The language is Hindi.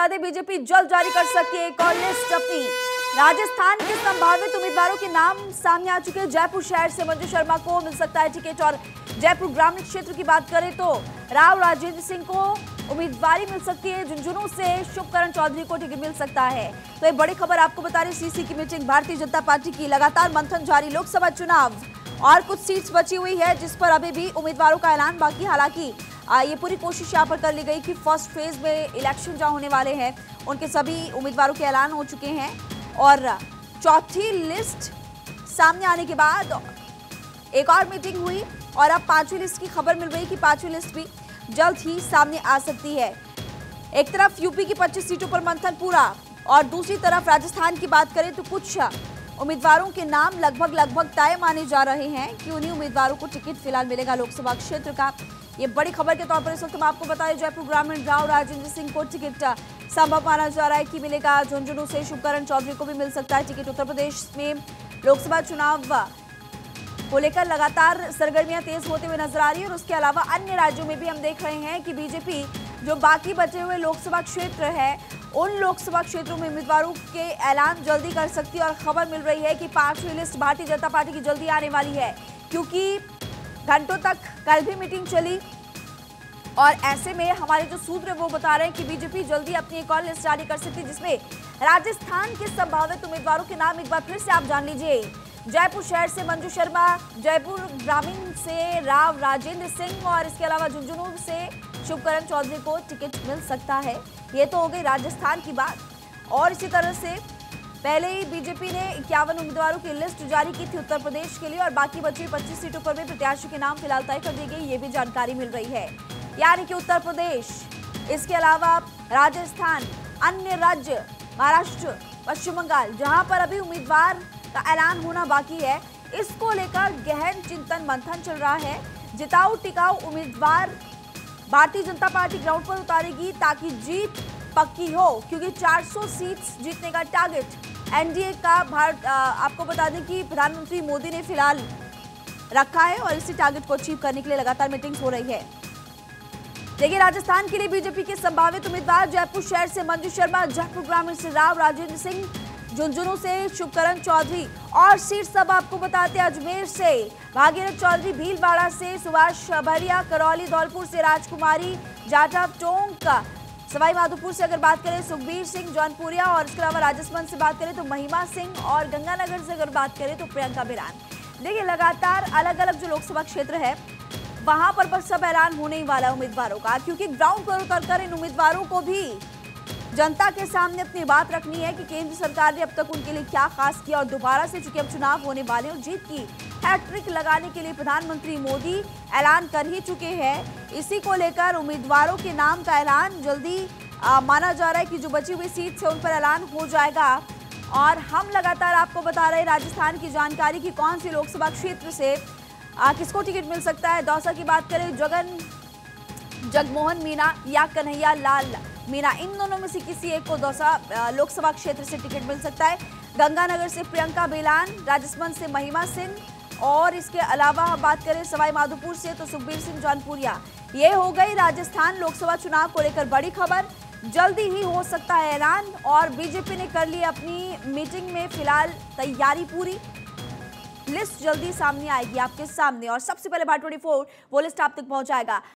बता दें बीजेपी जल्द जारी कर सकती है एक और लिस्ट अपनी। राजस्थान के संभावित उम्मीदवारों के नाम सामने आ चुके। जयपुर शहर से मंजू शर्मा को मिल सकता है टिकट और जयपुर ग्रामीण क्षेत्र की बात करें तो राव राजेंद्र सिंह को उम्मीदवारी मिल सकती है। झुंझुनू से शुभकरण चौधरी को टिकट मिल सकता है। तो ये बड़ी खबर आपको बता रहे सीसी की मीटिंग। भारतीय जनता पार्टी की लगातार मंथन जारी। लोकसभा चुनाव और कुछ सीट्स बची हुई है जिस पर अभी भी उम्मीदवारों का ऐलान बाकी। हालांकि ये पूरी कोशिश यहाँ पर कर ली गई कि फर्स्ट फेज में इलेक्शन जहाँ होने वाले हैं उनके सभी उम्मीदवारों के ऐलान हो चुके हैं और चौथी लिस्ट सामने आने के बाद एक और मीटिंग हुई और अब पांचवी लिस्ट की खबर मिल रही कि पांचवी लिस्ट भी जल्द ही सामने आ सकती है। एक तरफ यूपी की 25 सीटों पर मंथन पूरा और दूसरी तरफ राजस्थान की बात करें तो कुछ उम्मीदवारों के नाम लगभग तय माने जा रहे हैं कि उन्हीं उम्मीदवारों को टिकट फिलहाल मिलेगा लोकसभा क्षेत्र का। ये बड़ी खबर के तौर पर इस वक्त हम आपको बताएं जयपुर ग्रामीण राव राजेंद्र सिंह को टिकट संभव माना जा रहा है कि मिलेगा। झुंझुनू से शुभकरण चौधरी को भी मिल सकता है टिकट। उत्तर प्रदेश में लोकसभा चुनाव को लेकर लगातार सरगर्मियां तेज होते हुए नजर आ रही है और उसके अलावा अन्य राज्यों में भी हम देख रहे हैं कि बीजेपी जो बाकी बचे हुए लोकसभा क्षेत्र है उन लोकसभा क्षेत्रों में उम्मीदवारों के ऐलान जल्दी कर सकती है। और खबर मिल रही है कि पांचवी लिस्ट भारतीय जनता पार्टी की जल्दी आने वाली है क्योंकि घंटों तक कल भी मीटिंग चली और ऐसे में हमारे जो सूत्र वो बता रहे हैं कि बीजेपी जल्दी अपनी एक और लिस्ट जारी कर सकती है जिसमें राजस्थान के संभावित उम्मीदवारों के नाम एक बार फिर से आप जान लीजिए। जयपुर शहर से मंजू शर्मा, जयपुर ग्रामीण से राव राजेंद्र सिंह और इसके अलावा झुंझुनू से शुभकरण चौधरी को टिकट मिल सकता है। ये तो हो गई राजस्थान की बात। और इसी तरह से पहले ही बीजेपी ने 51 उम्मीदवारों की लिस्ट जारी की थी उत्तर प्रदेश के लिए और बाकी बची 25 सीटों पर भी प्रत्याशियों के नाम फिलहाल तय कर दिए गए। ये भी जानकारी मिल रही है यानी कि उत्तर प्रदेश, इसके अलावा राजस्थान, अन्य राज्य महाराष्ट्र, पश्चिम बंगाल जहाँ पर अभी उम्मीदवार का ऐलान होना बाकी है। इसको लेकर गहन चिंतन मंथन चल रहा है। जिताऊ टिकाऊ उम्मीदवार भारतीय जनता पार्टी ग्राउंड पर उतारेगी ताकि जीत पक्की हो क्योंकि 400 सीट्स जीतने का टारगेट एनडीए का भारत आपको बता दें कि प्रधानमंत्री मोदी ने फिलहाल रखा है और इसी टारगेट को अचीव करने के लिए लगातार मीटिंग्स हो रही है। देखिए राजस्थान के लिए बीजेपी के संभावित उम्मीदवार जयपुर शहर से मंजू शर्मा, जयपुर ग्रामीण से राव राजेंद्र सिंह, झुंझुनू से शुभकरण चौधरी और सीट सब आपको बताते हैं अजमेर से भागीरथ चौधरी, भीलवाड़ा से सुभाषरिया, करौली, धौलपुर से राजकुमारी जाटा, टोंक, सवाई माधोपुर से अगर बात करें सुखबीर सिंह जौनपुरिया और इसके अलावा राजस्थान से बात करें तो महिमा सिंह और गंगानगर से अगर बात करें तो प्रियंका बिरा। देखिए लगातार अलग अलग जो लोकसभा क्षेत्र है वहां पर बस सब ऐलान होने ही वाला उम्मीदवारों का क्योंकि ग्राउंड पर उतरकर इन उम्मीदवारों को भी जनता के सामने अपनी बात रखनी है कि केंद्र सरकार ने अब तक उनके लिए क्या खास किया और दोबारा से चूंकि अब चुनाव होने वाले हैं और जीत की हैट्रिक लगाने के लिए प्रधानमंत्री मोदी ऐलान कर ही चुके हैं। इसी को लेकर उम्मीदवारों के नाम का ऐलान जल्दी माना जा रहा है कि जो बची हुई सीट है उन पर ऐलान हो जाएगा। और हम लगातार आपको बता रहे हैं राजस्थान की जानकारी कि कौन सी लोकसभा क्षेत्र से किसको टिकट मिल सकता है। दौसा की बात करें जगन जगमोहन मीना या कन्हैया लाल मीना, इन दोनों में से किसी एक को दौसा लोकसभा क्षेत्र से टिकट मिल सकता है। गंगानगर से प्रियंका बालान, राजस्थान से महिमा सिंह और इसके अलावा हम बात करें सवाई माधोपुर से तो सुखबीर सिंह जौनपुरिया। ये हो गई राजस्थान लोकसभा चुनाव को लेकर बड़ी खबर। जल्दी ही हो सकता है ऐलान और बीजेपी ने कर ली अपनी मीटिंग में फिलहाल तैयारी पूरी। लिस्ट जल्दी सामने आएगी आपके सामने और सबसे पहले भारत 24 वो लिस्ट आप तक पहुंचाएगा।